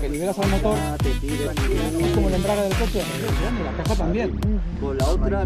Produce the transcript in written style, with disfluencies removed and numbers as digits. Que liberas al motor, es como el embrague del coche, la caja también. Con la otra...